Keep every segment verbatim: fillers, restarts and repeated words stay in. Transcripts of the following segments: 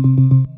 We'll be right back.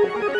We'll be right back.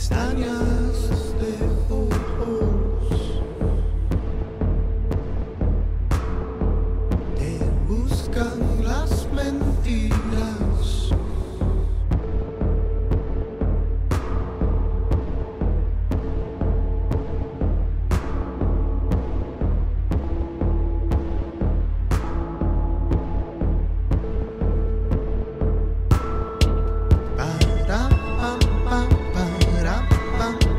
pestañas de ojos. Te buscan las mentiras. Bum,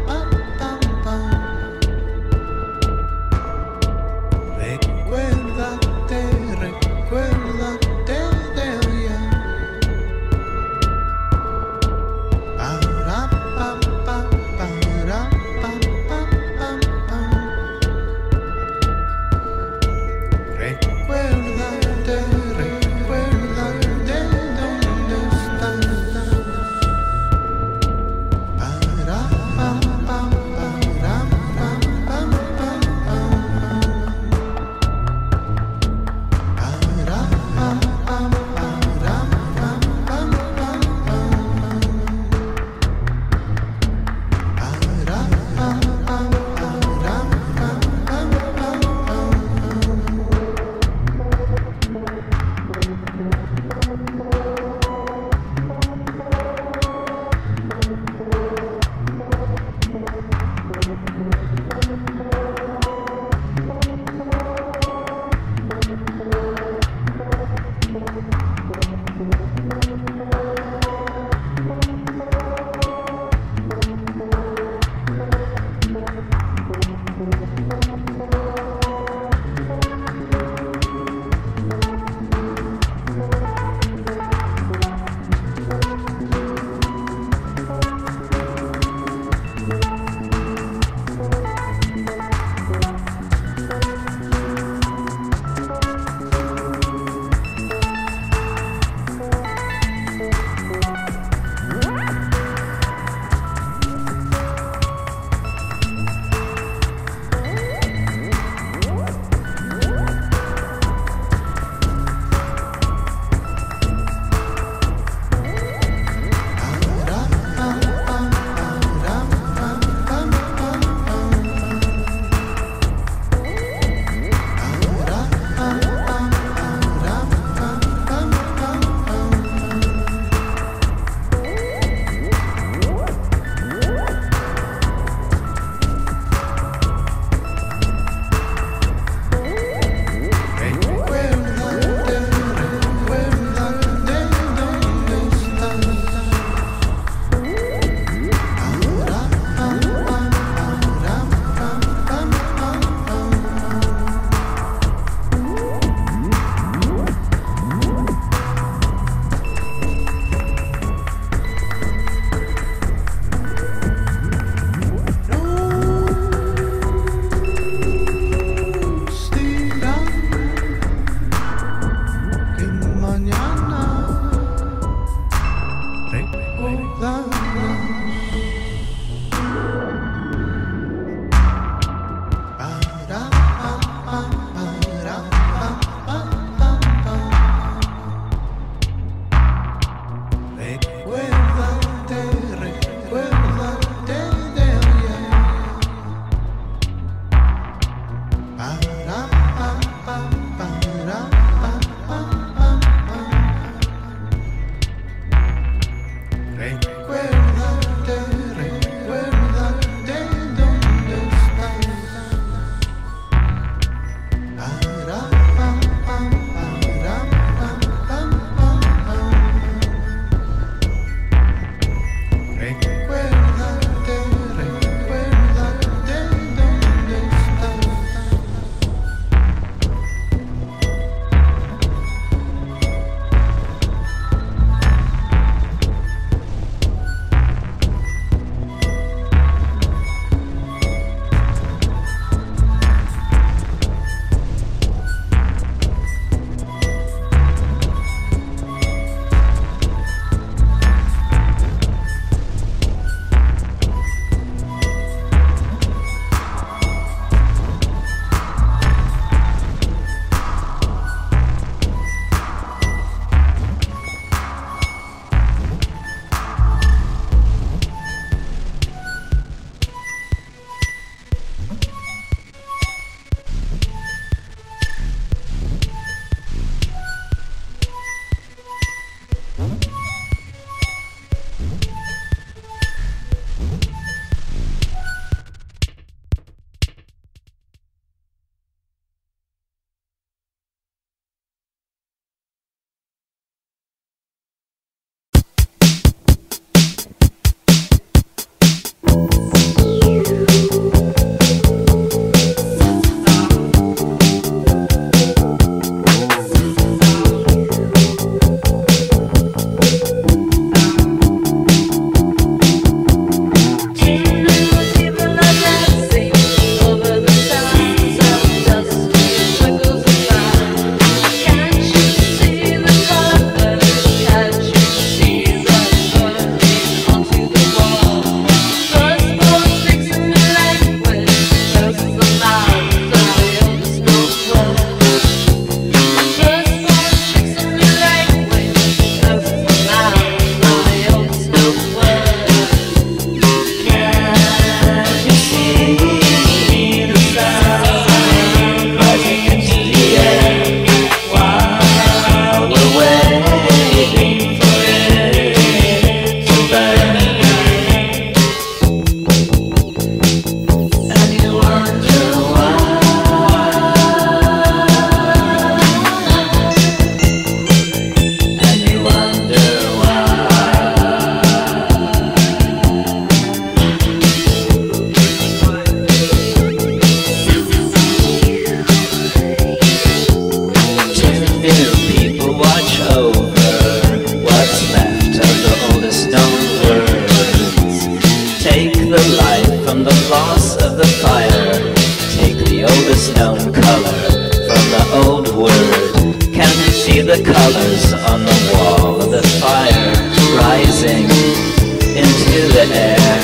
millionaire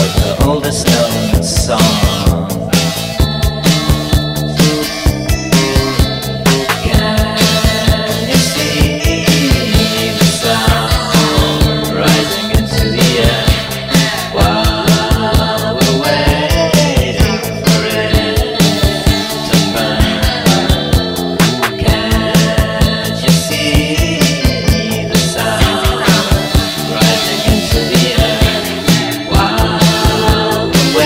of the oldest known song. Can you see the sun rising into the air while we're waiting for it to burn? Can't you see the sun rising into the air? Away.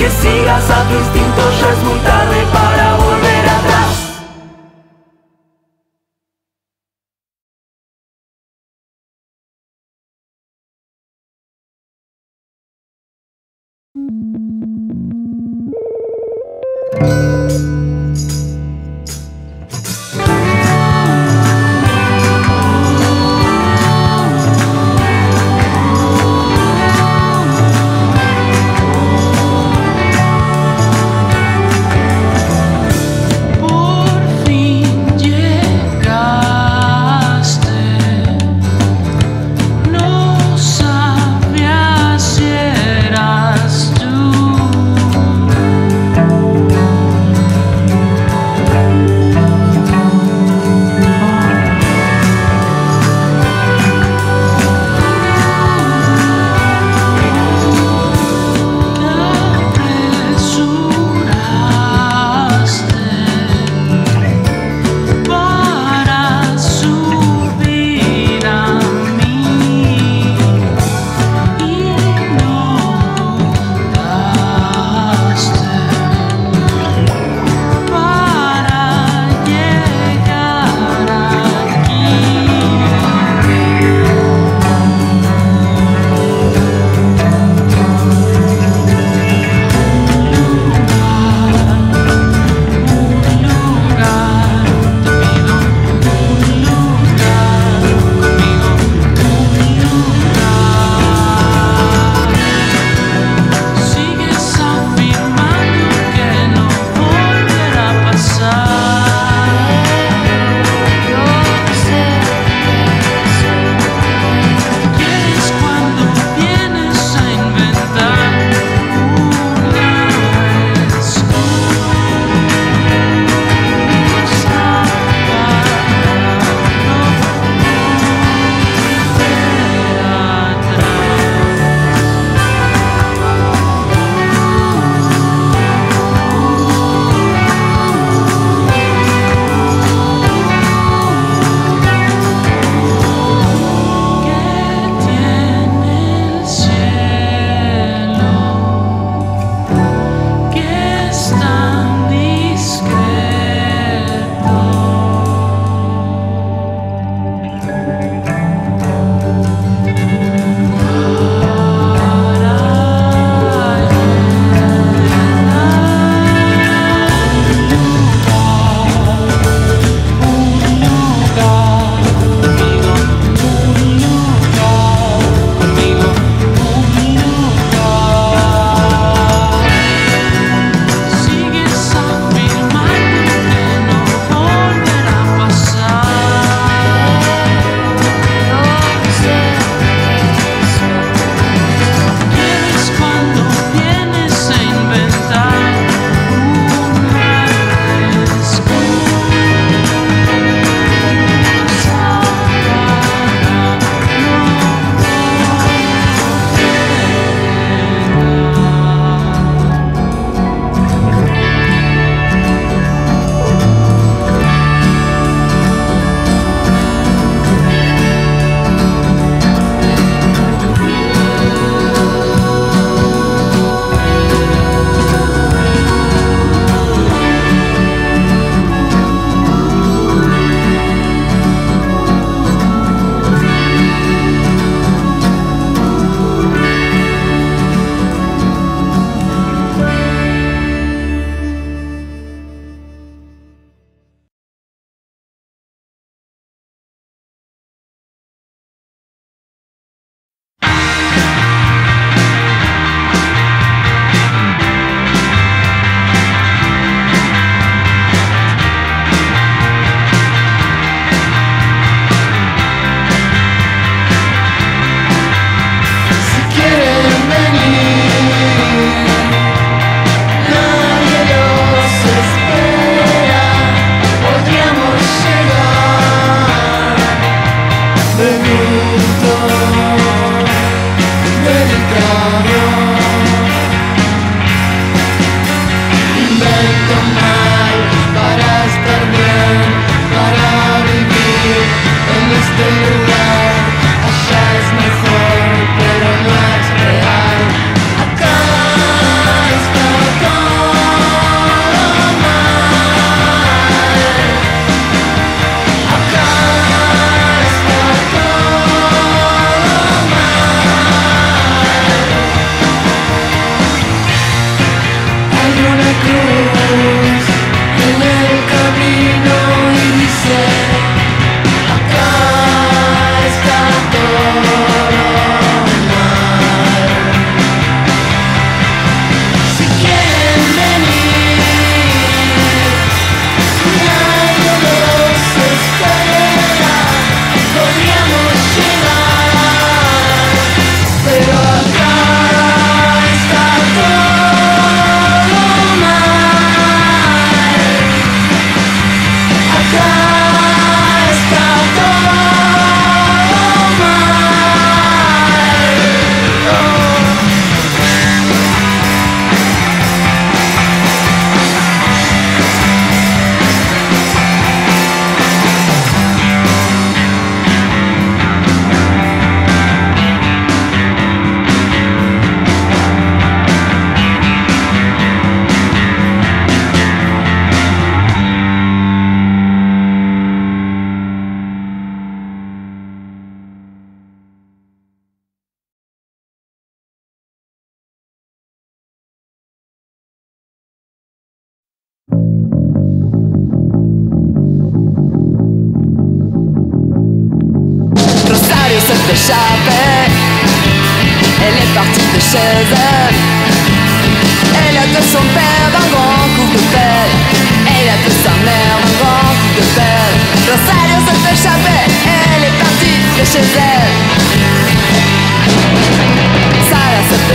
que sigas a tu instinto, ya es muy tarde para volver atrás. Do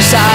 Shut